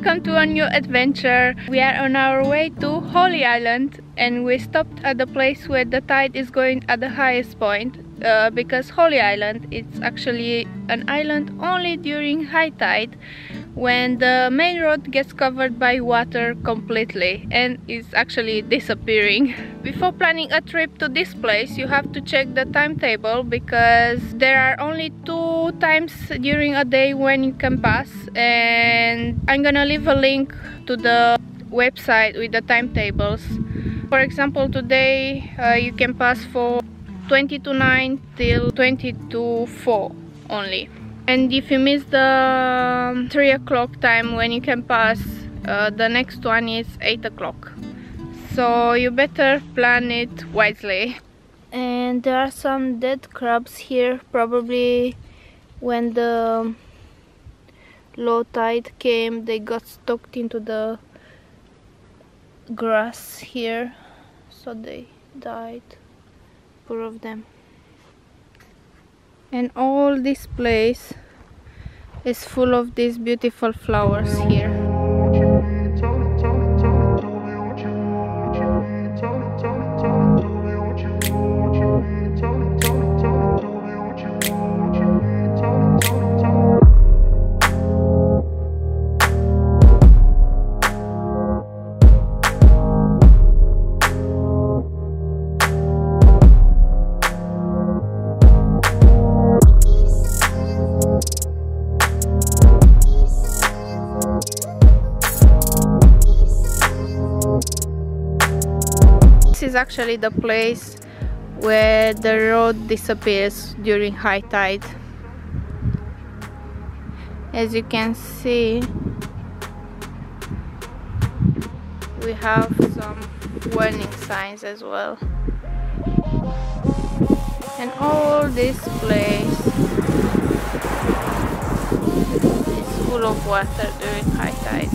Welcome to a new adventure. We are on our way to Holy Island and we stopped at the place where the tide is going at the highest point because Holy Island is actually an island only during high tide when the main road gets covered by water completely and is actually disappearing. Before planning a trip to this place you have to check the timetable because there are only 2 times during a day when you can pass, and I'm gonna leave a link to the website with the timetables. For example, today you can pass for 20 to 9 till 20 to 4 only. And if you miss the 3 o'clock time when you can pass, the next one is 8 o'clock. So you better plan it wisely. And there are some dead crabs here, probably when the low tide came they got stuck into the grass here, so they died, poor of them. And all this place is full of these beautiful flowers here. This is actually the place where the road disappears during high tide. As you can see, we have some warning signs as well. And all this place is full of water during high tide.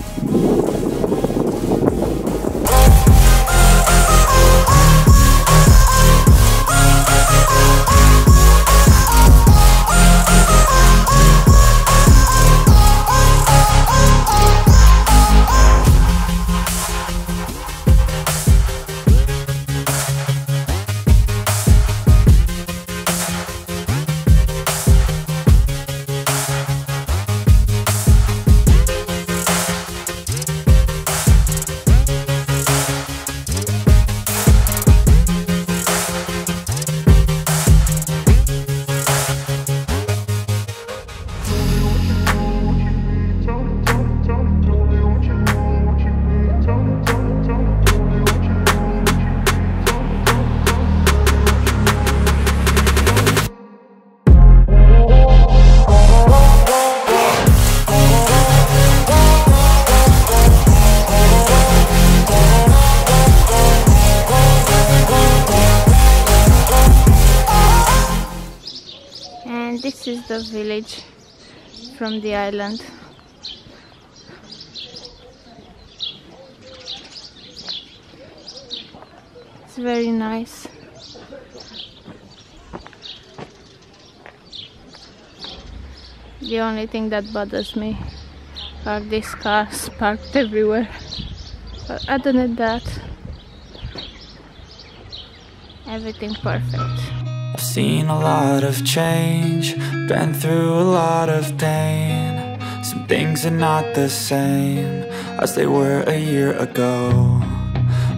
This is the village from the island. It's very nice. The only thing that bothers me are these cars parked everywhere. But other than that, everything perfect. I've seen a lot of change, been through a lot of pain. Some things are not the same as they were a year ago,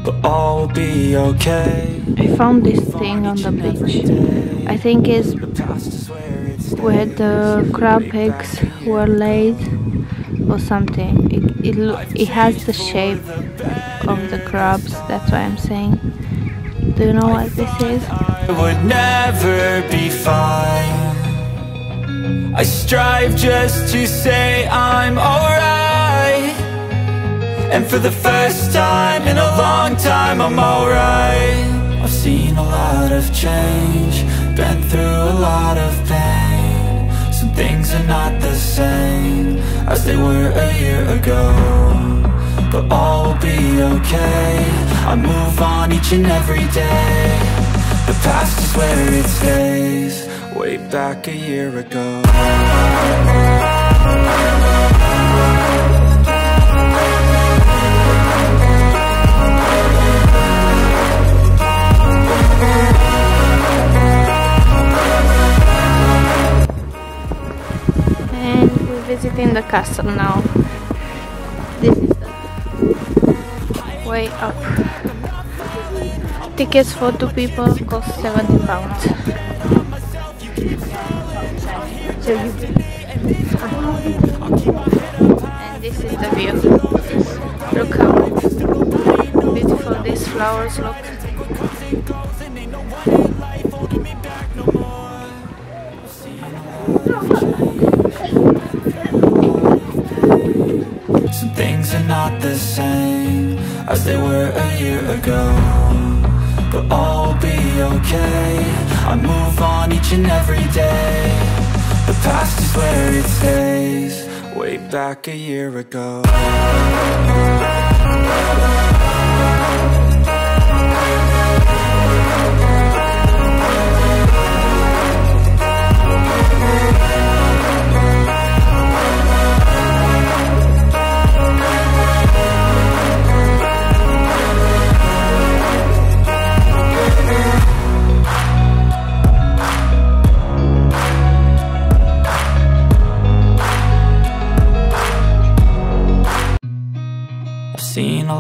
but all will be okay. I found this thing on the beach. I think it's where the crab eggs were laid or something. It has the shape of the crabs, that's what I'm saying. Do you know what this is? I would never be fine. I strive just to say I'm alright. And for the first time in a long time, I'm alright. I've seen a lot of change, been through a lot of pain. Some things are not the same as they were a year ago, but all will be okay. I move on each and every day. The past is where it stays, way back a year ago. visiting the castle now. This is the way up. Tickets for 2 people cost £70. And this is the view. Look how beautiful these flowers look. Some things are not the same as they were a year ago, but all will be okay. I move on each and every day. The past is where it stays, way back a year ago. Seen a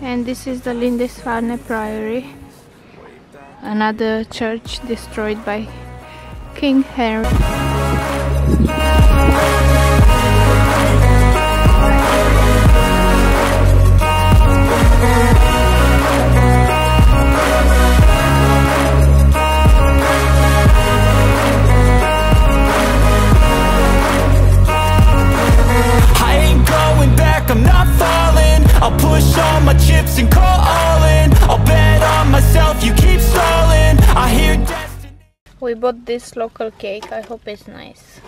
And this is the Lindisfarne Priory, another church destroyed by King Henry. I ain't going back, I'm not falling. I'll push all my chips and call all in. I'll bet on myself, you keep stalling. I hear destiny. We bought this local cake, I hope it's nice.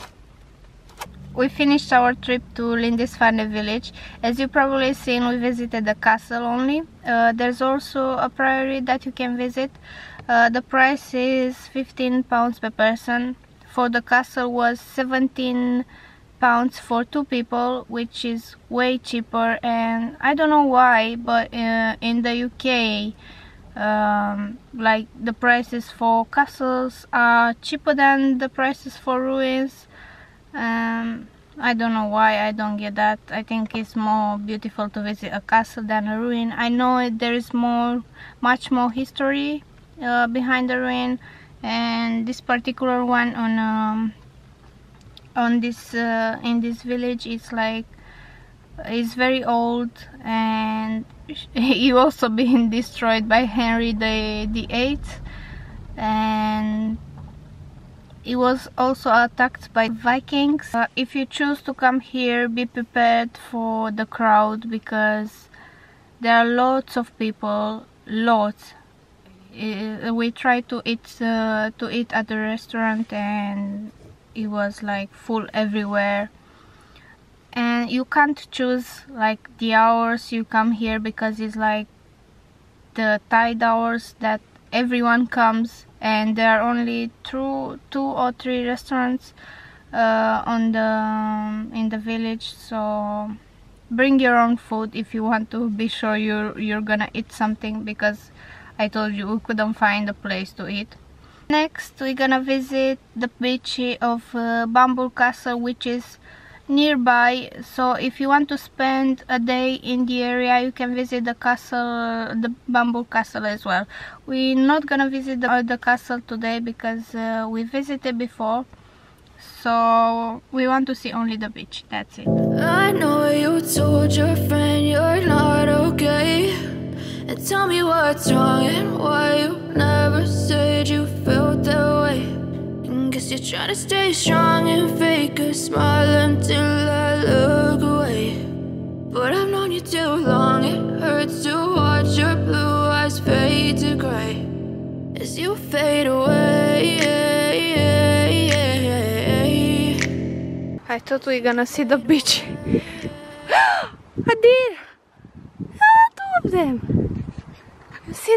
We finished our trip to Lindisfarne village. As you probably seen, we visited the castle only. There's also a priory that you can visit. The price is £15 per person. For the castle was £17 for 2 people, which is way cheaper. And I don't know why, but in the UK like the prices for castles are cheaper than the prices for ruins. I don't know why, I don't get that. I think it's more beautiful to visit a castle than a ruin. I know there is much more history behind the ruin, and this particular one in this village, it's very old, and it also been destroyed by Henry the Eighth, and it was also attacked by Vikings. If you choose to come here, be prepared for the crowd, because there are lots of people, lots. We tried to eat at the restaurant, and it was like full everywhere. And you can't choose like the hours you come here, because it's like the tide hours that everyone comes, and there are only two or three restaurants in the village. So bring your own food if you want to be sure you're gonna eat something, because I told you we couldn't find a place to eat. Next, we're gonna visit the beach of Bamburgh Castle, which is nearby. So if you want to spend a day in the area, you can visit the castle, the Bamburgh Castle as well. We're not gonna visit the castle today, because we visited before. so we want to see only the beach, that's it. I know you told your friend you're not okay, and tell me what's wrong and why you never said you felt that way. And guess you're trying to stay strong and fake a smile until I look away. But I've known you too long, it hurts to watch your blue eyes fade to grey as you fade away. I thought we were gonna see the beach. A deer! Ah, two of them! You see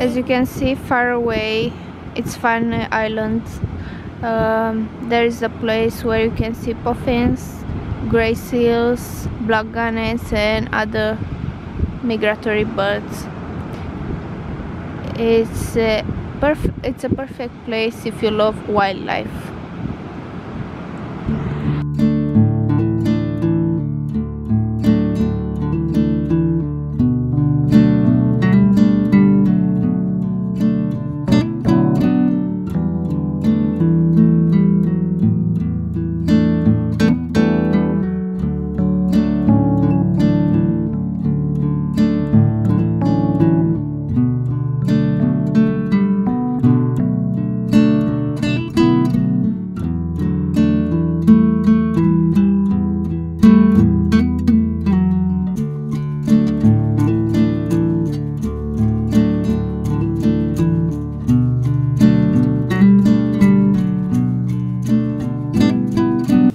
As you can see far away, it's Lindisfarne Island. There is a place where you can see puffins, grey seals, black gunnets and other migratory birds. It's a perfect place if you love wildlife.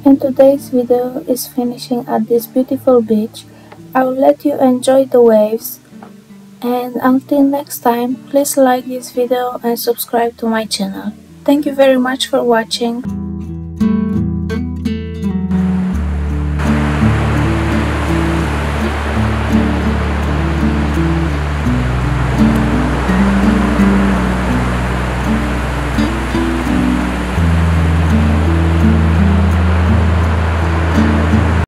And today's video is finishing at this beautiful beach. I will let you enjoy the waves, and until next time, please like this video and subscribe to my channel. Thank you very much for watching.